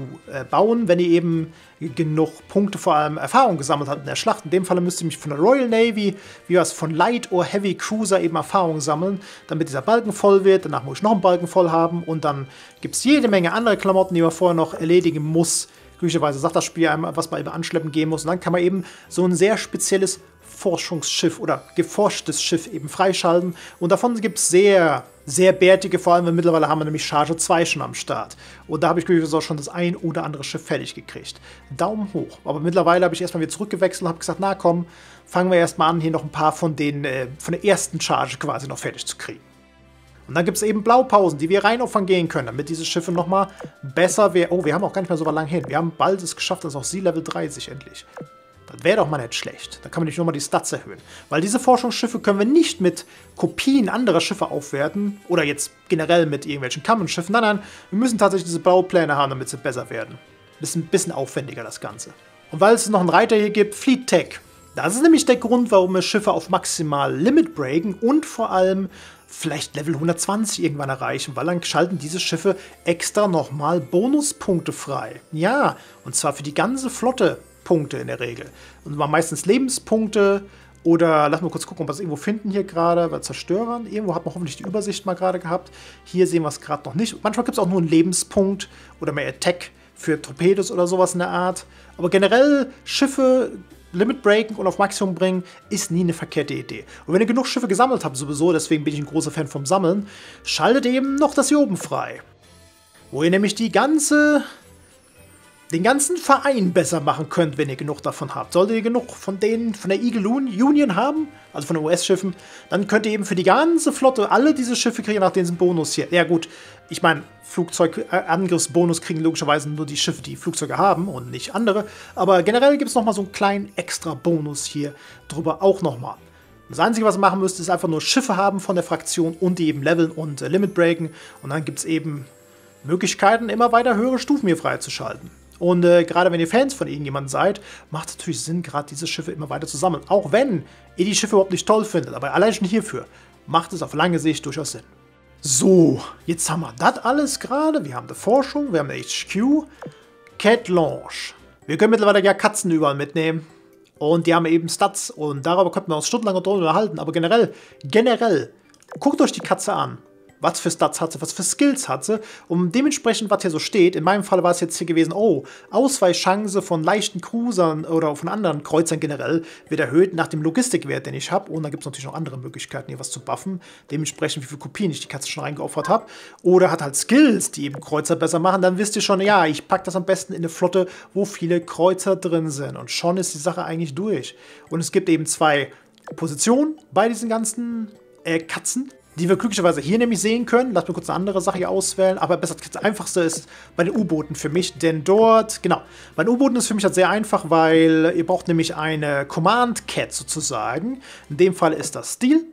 bauen, wenn ihr eben genug Punkte, vor allem Erfahrung gesammelt habt in der Schlacht. In dem Fall müsst ihr nämlich von der Royal Navy, wie was von Light oder Heavy Cruiser eben Erfahrung sammeln, damit dieser Balken voll wird. Danach muss ich noch einen Balken voll haben. Und dann gibt es jede Menge andere Klamotten, die man vorher noch erledigen muss. Glücklicherweise sagt das Spiel einem, was man eben anschleppen gehen muss. Und dann kann man eben so ein sehr spezielles Forschungsschiff oder geforschtes Schiff eben freischalten. Und davon gibt es sehr, sehr bärtige, vor allem, weil mittlerweile haben wir nämlich Charge 2 schon am Start. Und da habe ich glücklicherweise auch schon das ein oder andere Schiff fertig gekriegt. Daumen hoch. Aber mittlerweile habe ich erstmal wieder zurückgewechselt und habe gesagt, na komm, fangen wir erstmal an, hier noch ein paar von den, von der ersten Charge quasi noch fertig zu kriegen. Und dann gibt es eben Blaupausen, die wir rein opfern gehen können, damit diese Schiffe nochmal besser wären. Oh, wir haben auch gar nicht mehr so lange hin. Wir haben bald es geschafft, dass auch sie Level 30 endlich. Das wäre doch mal nicht schlecht. Da kann man nicht nochmal die Stats erhöhen. Weil diese Forschungsschiffe können wir nicht mit Kopien anderer Schiffe aufwerten. Oder jetzt generell mit irgendwelchen Kammenschiffen. Nein, nein, wir müssen tatsächlich diese Baupläne haben, damit sie besser werden. Ist ein bisschen aufwendiger das Ganze. Und weil es noch einen Reiter hier gibt, Fleet Tech. Das ist nämlich der Grund, warum wir Schiffe auf maximal Limit breaken und vor allem vielleicht Level 120 irgendwann erreichen, weil dann schalten diese Schiffe extra nochmal Bonuspunkte frei. Ja, und zwar für die ganze Flotte Punkte in der Regel. Und zwar meistens Lebenspunkte oder, lass mal kurz gucken, ob wir es irgendwo finden hier gerade, bei Zerstörern. Irgendwo hat man hoffentlich die Übersicht mal gerade gehabt. Hier sehen wir es gerade noch nicht. Manchmal gibt es auch nur einen Lebenspunkt oder mehr Attack für Torpedos oder sowas in der Art. Aber generell Schiffe Limit breaken und auf Maximum bringen, ist nie eine verkehrte Idee. Und wenn ihr genug Schiffe gesammelt habt sowieso, deswegen bin ich ein großer Fan vom Sammeln, schaltet eben noch das hier oben frei. Wo ihr nämlich die ganze... den ganzen Verein besser machen könnt, wenn ihr genug davon habt. Solltet ihr genug von denen, von der Eagle Union haben, also von den US-Schiffen, dann könnt ihr eben für die ganze Flotte alle diese Schiffe kriegen, nach denen sind Bonus hier. Ja gut, ich meine, Flugzeugangriffsbonus kriegen logischerweise nur die Schiffe, die Flugzeuge haben und nicht andere. Aber generell gibt es nochmal so einen kleinen extra Bonus hier drüber auch nochmal. Das Einzige, was ihr machen müsst, ist einfach nur Schiffe haben von der Fraktion und die eben leveln und Limit breaken. Und dann gibt es eben Möglichkeiten, immer weiter höhere Stufen hier freizuschalten. Und gerade wenn ihr Fans von irgendjemandem seid, macht es natürlich Sinn, gerade diese Schiffe immer weiter zu sammeln. Auch wenn ihr die Schiffe überhaupt nicht toll findet, aber allein schon hierfür macht es auf lange Sicht durchaus Sinn. So, jetzt haben wir das alles gerade. Wir haben die Forschung, wir haben die HQ. Cat Launch. Wir können mittlerweile ja Katzen überall mitnehmen. Und die haben eben Stats. Und darüber könnten wir uns stundenlang unterhalten. Aber generell, guckt euch die Katze an. Was für Stats hat sie, was für Skills hat sie. Und dementsprechend, was hier so steht, in meinem Fall war es jetzt hier gewesen, oh, Ausweichchance von leichten Cruisern oder von anderen Kreuzern generell wird erhöht nach dem Logistikwert, den ich habe. Und dann gibt es natürlich noch andere Möglichkeiten, hier was zu buffen. Dementsprechend, wie viele Kopien ich die Katze schon reingeopfert habe. Oder hat halt Skills, die eben Kreuzer besser machen. Dann wisst ihr schon, ja, ich packe das am besten in eine Flotte, wo viele Kreuzer drin sind. Und schon ist die Sache eigentlich durch. Und es gibt eben zwei Positionen bei diesen ganzen Katzen. die wir glücklicherweise hier nämlich sehen können. Lass mir kurz eine andere Sache hier auswählen. Aber besser, das Einfachste ist bei den U-Booten für mich, denn dort, genau, bei den U-Booten ist für mich das sehr einfach, weil ihr braucht nämlich eine Command-Cat sozusagen. In dem Fall ist das Steel.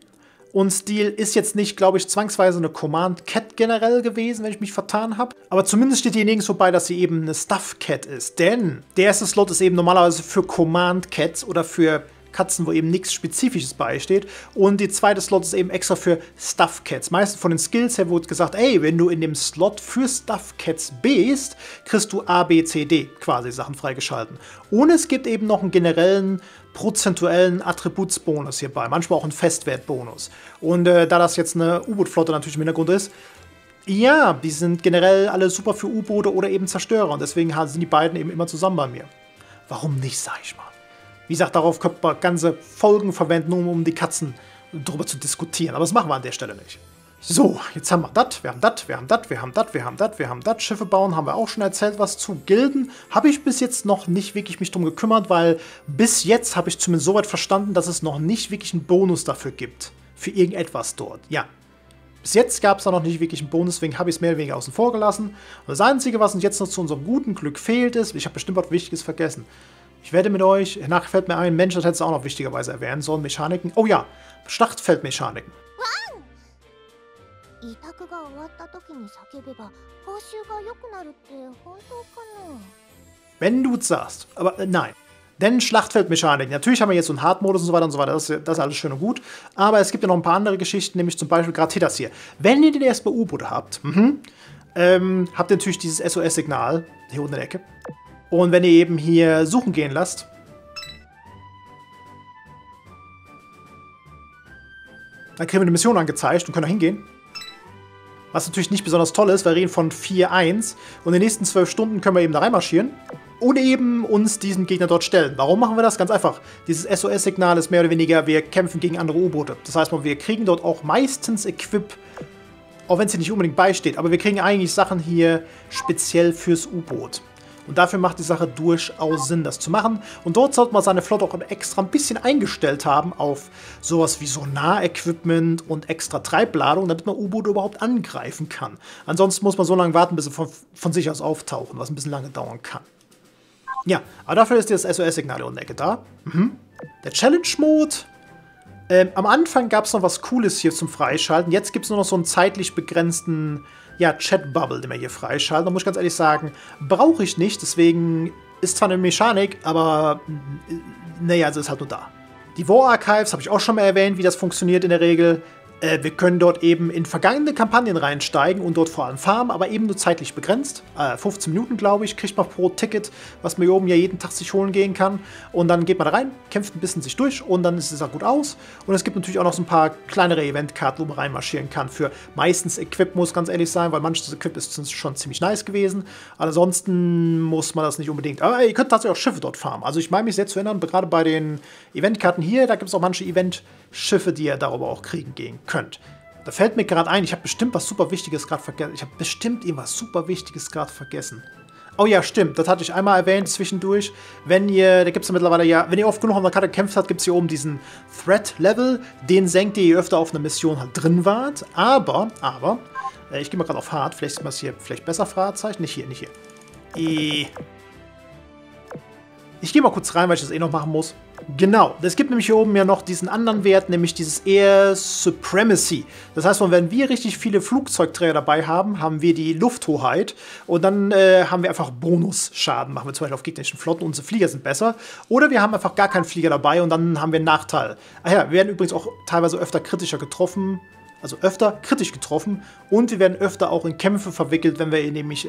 Und Steel ist jetzt nicht, glaube ich, zwangsweise eine Command-Cat generell gewesen, wenn ich mich vertan habe. Aber zumindest steht hier nirgends vorbei, dass sie eben eine Stuff-Cat ist. Denn der erste Slot ist eben normalerweise für Command-Cats oder für Katzen, wo eben nichts Spezifisches beisteht. Und die zweite Slot ist eben extra für Stuff-Cats. Meistens von den Skills her wurde gesagt, ey, wenn du in dem Slot für Stuff-Cats bist, kriegst du A, B, C, D quasi Sachen freigeschalten. Und es gibt eben noch einen generellen prozentuellen Attributsbonus hierbei. Manchmal auch einen Festwertbonus. Und da das jetzt eine U-Boot-Flotte natürlich im Hintergrund ist, ja, die sind generell alle super für U-Boote oder eben Zerstörer. Und deswegen sind die beiden eben immer zusammen bei mir. Warum nicht, sag ich mal. Wie gesagt, darauf könnte man ganze Folgen verwenden, um die Katzen drüber zu diskutieren. Aber das machen wir an der Stelle nicht. So, jetzt haben wir das, wir haben das, wir haben das, wir haben das, wir haben das, wir haben das. Schiffe bauen haben wir auch schon erzählt, was zu Gilden. Habe ich bis jetzt noch nicht wirklich mich drum gekümmert, weil bis jetzt habe ich zumindest soweit verstanden, dass es noch nicht wirklich einen Bonus dafür gibt. Für irgendetwas dort, ja. Bis jetzt gab es da noch nicht wirklich einen Bonus, deswegen habe ich es mehr oder weniger außen vor gelassen. Und das Einzige, was uns jetzt noch zu unserem guten Glück fehlt, ist, ich habe bestimmt was Wichtiges vergessen. Ich werde mit euch, nachher fällt mir ein, Mensch, das hättest du auch noch wichtigerweise erwähnen sollen, Mechaniken. Oh ja, Schlachtfeldmechaniken. Wenn du es sagst, aber nein. Denn Schlachtfeldmechaniken, natürlich haben wir jetzt so einen Hard-Modus und so weiter, das ist alles schön und gut. Aber es gibt ja noch ein paar andere Geschichten, nämlich zum Beispiel gerade hier das hier. Wenn ihr den erst bei U-Boot habt, habt ihr natürlich dieses SOS-Signal hier unten in der Ecke. Und wenn ihr eben hier suchen gehen lasst, dann kriegen wir eine Mission angezeigt und können da hingehen. Was natürlich nicht besonders toll ist, weil wir reden von 4-1 und in den nächsten 12 Stunden können wir eben da reinmarschieren und eben uns diesem Gegner dort stellen. Warum machen wir das? Ganz einfach. Dieses SOS-Signal ist mehr oder weniger, wir kämpfen gegen andere U-Boote. Das heißt, wir kriegen dort auch meistens Equip, auch wenn es hier nicht unbedingt beisteht, aber wir kriegen eigentlich Sachen hier speziell fürs U-Boot. Und dafür macht die Sache durchaus Sinn, das zu machen. Und dort sollte man seine Flotte auch extra ein bisschen eingestellt haben auf sowas wie Sonar-Equipment und extra Treibladung, damit man U-Boote überhaupt angreifen kann. Ansonsten muss man so lange warten, bis sie von sich aus auftauchen, was ein bisschen lange dauern kann. Ja, aber dafür ist das SOS-Signal in der Ecke da. Der Challenge-Mode. Am Anfang gab es noch was Cooles hier zum Freischalten. Jetzt gibt es nur noch so einen zeitlich begrenzten, ja, Chat-Bubble, den wir hier freischalten. Da muss ich ganz ehrlich sagen, brauche ich nicht. Deswegen ist zwar eine Mechanik, aber naja, also ist halt nur da. Die War Archives habe ich auch schon mal erwähnt, wie das funktioniert in der Regel. Wir können dort eben in vergangene Kampagnen reinsteigen und dort vor allem farmen, aber eben nur zeitlich begrenzt. 15 Minuten, glaube ich, kriegt man pro Ticket, was man hier oben ja jeden Tag sich holen gehen kann. Und dann geht man da rein, kämpft ein bisschen sich durch und dann ist es auch gut aus. Und es gibt natürlich auch noch so ein paar kleinere Eventkarten, wo man reinmarschieren kann. Für meistens Equip muss ganz ehrlich sein, weil manches Equip ist schon ziemlich nice gewesen. Ansonsten muss man das nicht unbedingt. Aber ihr könnt tatsächlich auch Schiffe dort farmen. Also ich meine mich sehr zu erinnern, gerade bei den Eventkarten hier, da gibt es auch manche Eventschiffe, die ihr darüber auch kriegen gehen könnt. Da fällt mir gerade ein, ich habe bestimmt was super Wichtiges gerade vergessen. Oh ja, stimmt. Das hatte ich einmal erwähnt zwischendurch. Wenn ihr, da gibt es ja mittlerweile ja, wenn ihr oft genug auf einer Karte gekämpft habt, gibt es hier oben diesen Threat-Level. Den senkt ihr, je öfter auf einer Mission halt drin wart. Aber, ich gehe mal gerade auf Hard. Vielleicht sieht man es hier vielleicht besser, Fragezeichen. Nicht hier. Ich gehe mal kurz rein, weil ich das eh noch machen muss. Genau, es gibt nämlich hier oben ja noch diesen anderen Wert, nämlich dieses Air Supremacy. Das heißt, wenn wir richtig viele Flugzeugträger dabei haben, haben wir die Lufthoheit und dann haben wir einfach Bonusschaden. Machen wir zum Beispiel auf gegnerischen Flotten, unsere Flieger sind besser. Oder wir haben einfach gar keinen Flieger dabei und dann haben wir einen Nachteil. Ach ja, wir werden übrigens auch teilweise öfter kritisch getroffen und wir werden öfter auch in Kämpfe verwickelt, wenn wir nämlich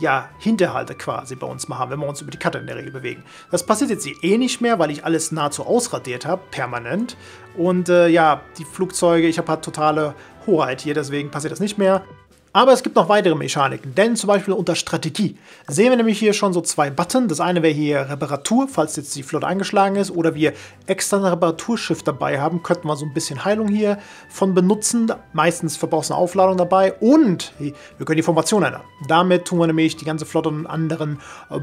ja, Hinterhalte quasi bei uns mal haben, wenn wir uns über die Karte in der Regel bewegen. Das passiert jetzt hier eh nicht mehr, weil ich alles nahezu ausradiert habe, permanent. Und ja, die Flugzeuge, ich habe halt totale Hoheit hier, deswegen passiert das nicht mehr. Aber es gibt noch weitere Mechaniken, denn zum Beispiel unter Strategie sehen wir nämlich hier schon so zwei Button. Das eine wäre hier Reparatur, falls jetzt die Flotte eingeschlagen ist oder wir externe Reparaturschiff dabei haben, könnten wir so ein bisschen Heilung hier von benutzen. Meistens verbrauchst du eine Aufladung dabei und wir können die Formation ändern. Damit tun wir nämlich die ganze Flotte einen anderen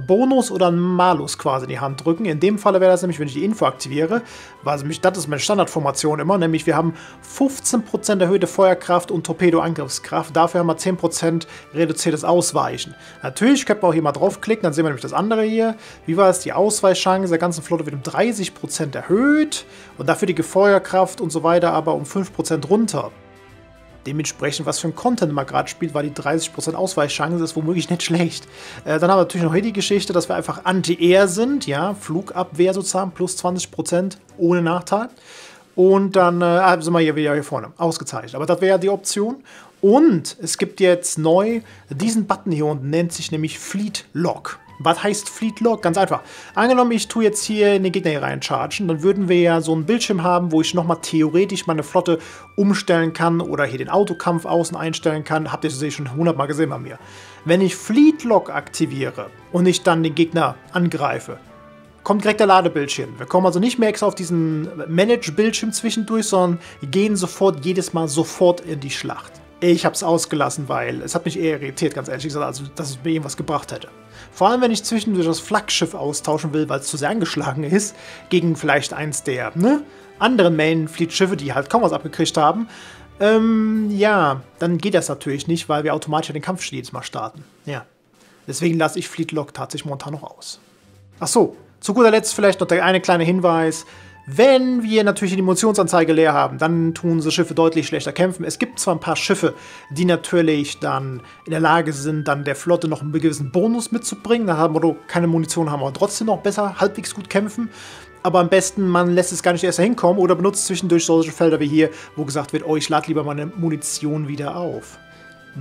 Bonus oder einen Malus quasi in die Hand drücken. In dem Falle wäre das nämlich, wenn ich die Info aktiviere, weil nämlich das ist meine Standardformation immer, nämlich wir haben 15% erhöhte Feuerkraft und Torpedoangriffskraft. Dafür haben wir 10% reduziertes Ausweichen. Natürlich könnte man auch hier mal draufklicken, dann sehen wir nämlich das andere hier. Wie war es? Die Ausweichchance der ganzen Flotte wird um 30% erhöht und dafür die Feuerkraft und so weiter aber um 5% runter. Dementsprechend, was für ein Content man gerade spielt, war die 30% Ausweichchance, ist womöglich nicht schlecht. Dann haben wir natürlich noch hier die Geschichte, dass wir einfach Anti-Air sind, ja, Flugabwehr sozusagen, plus 20% ohne Nachteil. Und dann sind wir hier wieder hier vorne, ausgezeichnet. Aber das wäre ja die Option. Und es gibt jetzt neu diesen Button hier unten, nennt sich nämlich Fleet Lock. Was heißt Fleet Lock? Ganz einfach. Angenommen, ich tue jetzt hier in den Gegner hier reinchargen, dann würden wir ja so einen Bildschirm haben, wo ich nochmal theoretisch meine Flotte umstellen kann oder hier den Autokampf außen einstellen kann. Habt ihr das schon 100-mal gesehen bei mir. Wenn ich Fleet Lock aktiviere und ich dann den Gegner angreife, kommt direkt der Ladebildschirm. Wir kommen also nicht mehr extra auf diesen Manage-Bildschirm zwischendurch, sondern gehen sofort jedes Mal sofort in die Schlacht. Ich habe es ausgelassen, weil es hat mich eher irritiert, ganz ehrlich gesagt, also dass es mir irgendwas gebracht hätte. Vor allem, wenn ich zwischendurch das Flaggschiff austauschen will, weil es zu sehr angeschlagen ist, gegen vielleicht eins der anderen Main-Fleet-Schiffe, die halt kaum was abgekriegt haben. Ja, dann geht das natürlich nicht, weil wir automatisch den Kampf jedes Mal starten. Ja, deswegen lasse ich Fleet Lock tatsächlich momentan noch aus. Ach so, zu guter Letzt vielleicht noch der eine kleine Hinweis. Wenn wir natürlich die Munitionsanzeige leer haben, dann tun so Schiffe deutlich schlechter kämpfen. Es gibt zwar ein paar Schiffe, die natürlich dann in der Lage sind, dann der Flotte noch einen gewissen Bonus mitzubringen. Dann haben wir keine Munition, haben wir trotzdem noch besser, halbwegs gut kämpfen. Aber am besten, man lässt es gar nicht erst hinkommen oder benutzt zwischendurch solche Felder wie hier, wo gesagt wird, oh, ich lade lieber meine Munition wieder auf.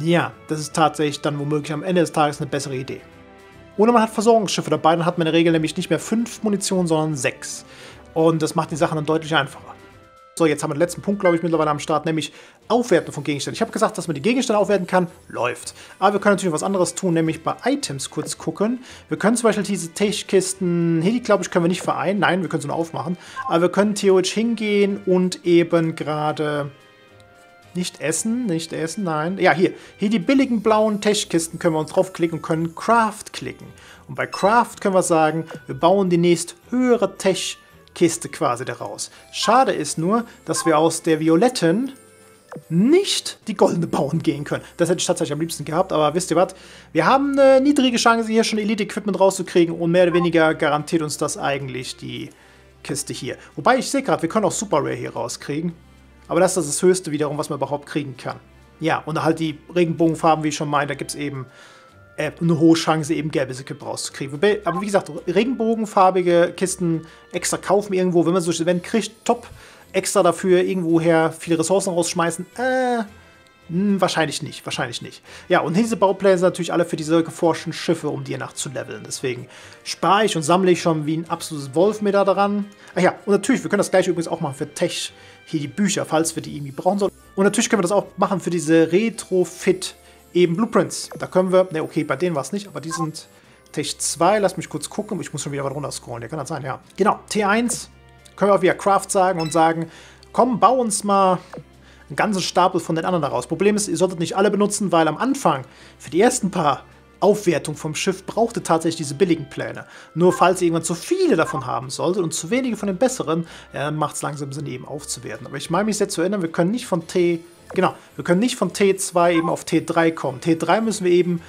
Ja, das ist tatsächlich dann womöglich am Ende des Tages eine bessere Idee. Oder man hat Versorgungsschiffe dabei, dann hat man in der Regel nämlich nicht mehr 5 Munition, sondern 6. Und das macht die Sache dann deutlich einfacher. So, jetzt haben wir den letzten Punkt, glaube ich, mittlerweile am Start, nämlich Aufwerten von Gegenständen. Ich habe gesagt, dass man die Gegenstände aufwerten kann, läuft. Aber wir können natürlich was anderes tun, nämlich bei Items kurz gucken. Wir können zum Beispiel diese Tech-Kisten, hier die, glaube ich, können wir nicht vereinen. Nein, wir können sie nur aufmachen. Aber wir können theoretisch hingehen und eben gerade... Nicht essen, nein. Ja, hier die billigen blauen Tech-Kisten können wir uns draufklicken und können Craft klicken. Und bei Craft können wir sagen, wir bauen die nächst höhere Tech-Kiste quasi daraus. Schade ist nur, dass wir aus der violetten nicht die goldene bauen gehen können. Das hätte ich tatsächlich am liebsten gehabt, aber wisst ihr was? Wir haben eine niedrige Chance, hier schon Elite-Equipment rauszukriegen und mehr oder weniger garantiert uns das eigentlich die Kiste hier. Wobei, ich sehe gerade, wir können auch Super Rare hier rauskriegen. Aber das ist das Höchste wiederum, was man überhaupt kriegen kann. Ja, und halt die Regenbogenfarben, wie ich schon meinte, da gibt es eben eine hohe Chance, eben gelbes Equip rauszukriegen. Aber wie gesagt, regenbogenfarbige Kisten extra kaufen irgendwo, wenn man so ein Event kriegt, top. Extra dafür irgendwoher viele Ressourcen rausschmeißen, wahrscheinlich nicht. Ja, und diese Baupläne sind natürlich alle für diese geforschten Schiffe, um die danach zu leveln. Deswegen spare ich und sammle ich schon wie ein absolutes Wolf mir da daran. Ach ja, und natürlich, wir können das gleiche übrigens auch machen für Tech, hier die Bücher, falls wir die irgendwie brauchen sollen. Und natürlich können wir das auch machen für diese Retrofit eben Blueprints. Da können wir, ne okay, bei denen war es nicht, aber die sind Tech 2. Lass mich kurz gucken, ich muss schon wieder runter scrollen, ja, kann das sein, ja. Genau, T1 können wir auch wieder Craft sagen und sagen, komm, bau uns mal... einen ganzen Stapel von den anderen daraus. Problem ist, ihr solltet nicht alle benutzen, weil am Anfang für die ersten paar Aufwertungen vom Schiff braucht ihr tatsächlich diese billigen Pläne. Nur falls ihr irgendwann zu viele davon haben solltet und zu wenige von den besseren, macht es langsam Sinn, eben aufzuwerten. Aber ich meine mich sehr zu erinnern, wir können nicht von T2 eben auf T3 kommen. T3 müssen wir eben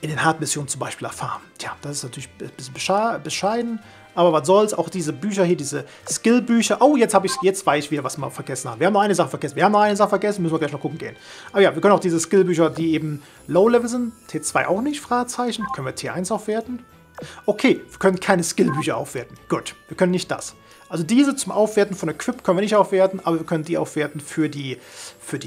in den Hardmissionen zum Beispiel erfahren. Tja, das ist natürlich ein bisschen bescheiden. Aber was soll's, auch diese Bücher hier, diese Skillbücher. Oh, jetzt weiß ich wieder, was wir vergessen haben. Wir haben noch eine Sache vergessen, müssen wir gleich noch gucken gehen. Aber ja, wir können auch diese Skillbücher, die eben Low-Level sind, T2 auch nicht, Fragezeichen. Können wir T1 aufwerten? Okay, wir können keine Skillbücher aufwerten. Gut, wir können nicht das. Also diese zum Aufwerten von Equip können wir nicht aufwerten, aber wir können die aufwerten für die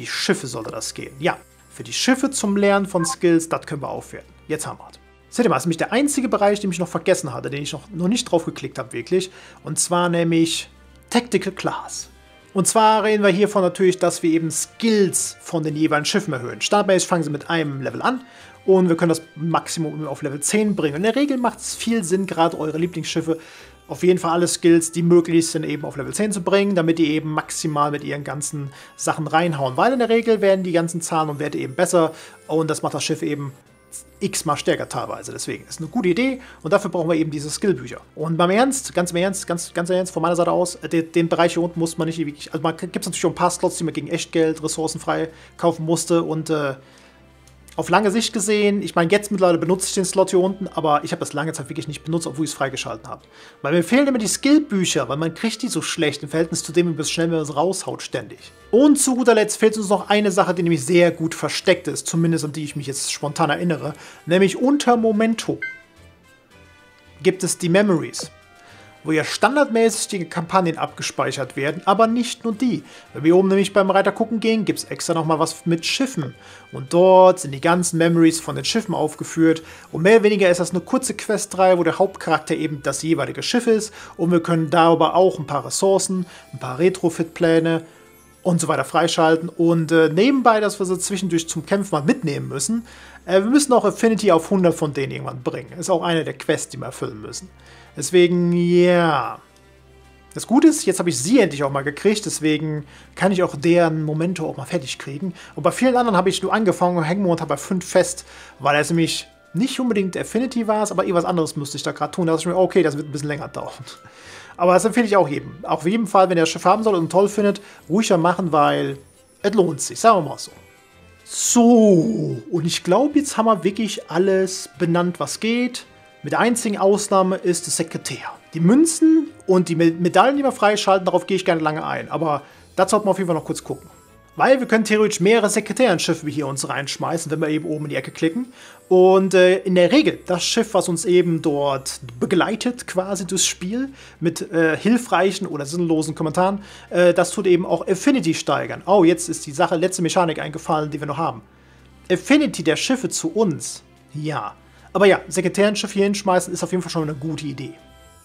Schiffe sollte das gehen. Ja, für die Schiffe zum Lernen von Skills, das können wir aufwerten. Jetzt haben wir es. Seht ihr mal, das ist nämlich der einzige Bereich, den ich noch vergessen hatte, den ich noch nicht drauf geklickt habe, wirklich. Und zwar nämlich Tactical Class. Und zwar reden wir hiervon natürlich, dass wir eben Skills von den jeweiligen Schiffen erhöhen. Standardmäßig fangen sie mit einem Level an und wir können das Maximum auf Level 10 bringen. In der Regel macht es viel Sinn, gerade eure Lieblingsschiffe, auf jeden Fall alle Skills, die möglich sind, eben auf Level 10 zu bringen, damit die eben maximal mit ihren ganzen Sachen reinhauen. Weil in der Regel werden die ganzen Zahlen und Werte eben besser und das macht das Schiff eben x-mal stärker teilweise. Deswegen ist eine gute Idee und dafür brauchen wir eben diese Skillbücher. Und ganz im Ernst, von meiner Seite aus, den Bereich hier unten muss man nicht wirklich, also man gibt es natürlich auch ein paar Slots, die man gegen Echtgeld, Ressourcen frei kaufen musste und auf lange Sicht gesehen, ich meine, jetzt mittlerweile benutze ich den Slot hier unten, aber ich habe das lange Zeit wirklich nicht benutzt, obwohl ich es freigeschalten habe. Weil mir fehlen immer die Skillbücher, weil man kriegt die so schlecht im Verhältnis zu dem, wie man es schnell raushaut ständig. Und zu guter Letzt fehlt uns noch eine Sache, die nämlich sehr gut versteckt ist, zumindest an die ich mich jetzt spontan erinnere, nämlich unter Momento gibt es die Memories, wo ja standardmäßig die Kampagnen abgespeichert werden, aber nicht nur die. Wenn wir oben nämlich beim Reiter gucken gehen, gibt es extra nochmal was mit Schiffen. Und dort sind die ganzen Memories von den Schiffen aufgeführt. Und mehr oder weniger ist das eine kurze Questreihe, wo der Hauptcharakter eben das jeweilige Schiff ist. Und wir können darüber auch ein paar Ressourcen, ein paar Retrofit-Pläne und so weiter freischalten. Und nebenbei, dass wir sie zwischendurch zum Kämpfen mal mitnehmen müssen, wir müssen auch Affinity auf 100 von denen irgendwann bringen. Ist auch eine der Quests, die wir erfüllen müssen. Deswegen, ja. Das Gute ist, jetzt habe ich sie endlich auch mal gekriegt, deswegen kann ich auch deren Momento auch mal fertig kriegen. Und bei vielen anderen habe ich nur angefangen und hängen momentan bei 5 fest, weil er nämlich nicht unbedingt Affinity war, aber irgendwas anderes müsste ich da gerade tun. Da dachte ich mir, okay, das wird ein bisschen länger dauern. Aber das empfehle ich auch jedem. Auch auf jeden Fall, wenn ihr das Schiff haben sollt und toll findet, ruhiger machen, weil es lohnt sich, sagen wir mal so. So, und ich glaube, jetzt haben wir wirklich alles benannt, was geht. Mit der einzigen Ausnahme ist der Sekretär. Die Münzen und die Medaillen, die wir freischalten, darauf gehe ich gar nicht lange ein. Aber das sollten wir auf jeden Fall noch kurz gucken. Weil wir können theoretisch mehrere Sekretärenschiffe hier uns reinschmeißen, wenn wir eben oben in die Ecke klicken. Und in der Regel, das Schiff, was uns eben dort begleitet quasi durchs Spiel, mit hilfreichen oder sinnlosen Kommentaren, das tut eben auch Affinity steigern. Oh, jetzt ist die Sache, letzte Mechanik eingefallen, die wir noch haben. Affinity der Schiffe zu uns, ja. Aber ja, Sekretärenschiff hier hinschmeißen ist auf jeden Fall schon eine gute Idee.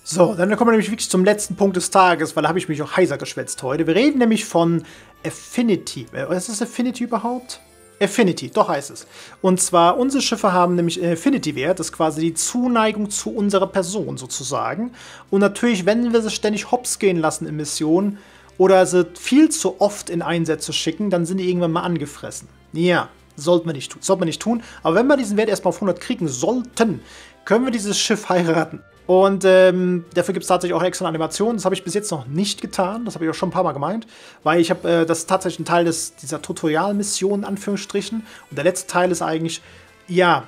So, dann kommen wir nämlich wirklich zum letzten Punkt des Tages, weil da habe ich mich auch heiser geschwätzt heute. Wir reden nämlich von Affinity. Was ist Affinity überhaupt? Affinity, doch heißt es. Und zwar, unsere Schiffe haben nämlich Affinity-Wert, das ist quasi die Zuneigung zu unserer Person sozusagen. Und natürlich, wenn wir sie ständig hops gehen lassen in Missionen oder sie viel zu oft in Einsätze schicken, dann sind die irgendwann mal angefressen. Ja, sollte man nicht tun. Aber wenn wir diesen Wert erstmal auf 100 kriegen sollten, können wir dieses Schiff heiraten. Und dafür gibt es tatsächlich auch extra Animationen. Das habe ich bis jetzt noch nicht getan. Das habe ich auch schon ein paar Mal gemeint. Weil ich habe das ist tatsächlich ein Teil dieser Tutorial-Mission, in Anführungsstrichen. Und der letzte Teil ist eigentlich, ja,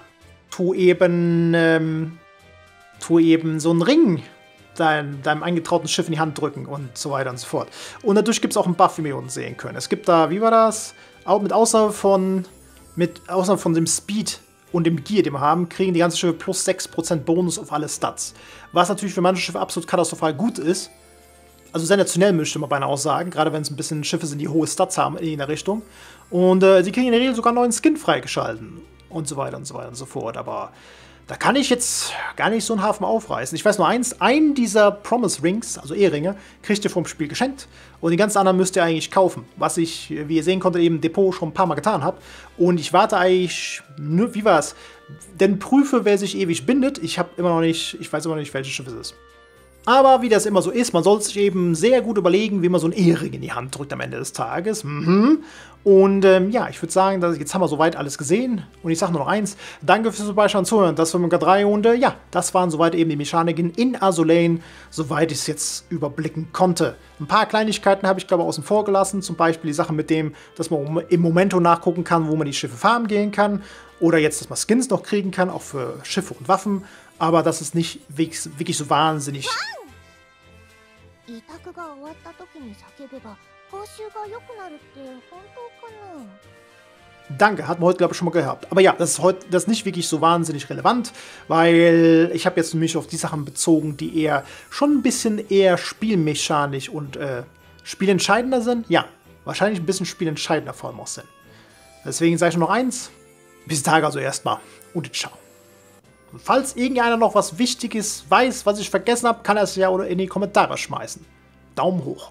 tu eben so einen Ring deinem eingetrauten Schiff in die Hand drücken und so weiter und so fort. Und dadurch gibt es auch einen Buff, wie wir uns sehen können. Es gibt da, wie war das? Auch mit Ausnahme von dem Speed und dem Gear, den wir haben, kriegen die ganzen Schiffe plus 6% Bonus auf alle Stats. Was natürlich für manche Schiffe absolut katastrophal gut ist. Also sensationell möchte man beinahe auch sagen, gerade wenn es ein bisschen Schiffe sind, die hohe Stats haben in der Richtung. Und sie kriegen in der Regel sogar einen neuen Skin freigeschalten und so weiter und so weiter und so fort. Aber da kann ich jetzt gar nicht so einen Hafen aufreißen. Ich weiß nur eins, einen dieser Promise Rings, also E-Ringe, kriegt ihr vom Spiel geschenkt. Und die ganzen anderen müsst ihr eigentlich kaufen. Was ich, wie ihr sehen konntet, eben im Depot schon ein paar Mal getan habe. Und ich warte eigentlich, wie war's? Denn prüfe, wer sich ewig bindet. Ich weiß immer noch nicht, welches Schiff es ist. Aber wie das immer so ist, man sollte sich eben sehr gut überlegen, wie man so einen E-Ring in die Hand drückt am Ende des Tages. Und ja, ich würde sagen, jetzt haben wir soweit alles gesehen. Und ich sage nur noch eins, danke fürs Vorbeischauen und Zuhören. Das war MK3 und ja, das waren soweit eben die Mechaniken in Azur Lane, soweit ich es jetzt überblicken konnte. Ein paar Kleinigkeiten habe ich, glaube ich, außen vor gelassen. Zum Beispiel die Sache mit dem, dass man im Momento nachgucken kann, wo man die Schiffe farmen gehen kann. Oder jetzt, dass man Skins noch kriegen kann, auch für Schiffe und Waffen. Aber das ist nicht wirklich so wahnsinnig. Danke, hat man heute, glaube ich, schon mal gehabt. Aber ja, das ist nicht wirklich so wahnsinnig relevant, weil ich habe jetzt nämlich auf die Sachen bezogen, die eher schon ein bisschen eher spielmechanisch und spielentscheidender sind. Ja, wahrscheinlich ein bisschen spielentscheidender vor allem auch sind. Deswegen sage ich nur noch eins. Bis Tage also erstmal und ciao. Und falls irgendeiner noch was Wichtiges weiß, was ich vergessen habe, kann er es ja in die Kommentare schmeißen. Daumen hoch.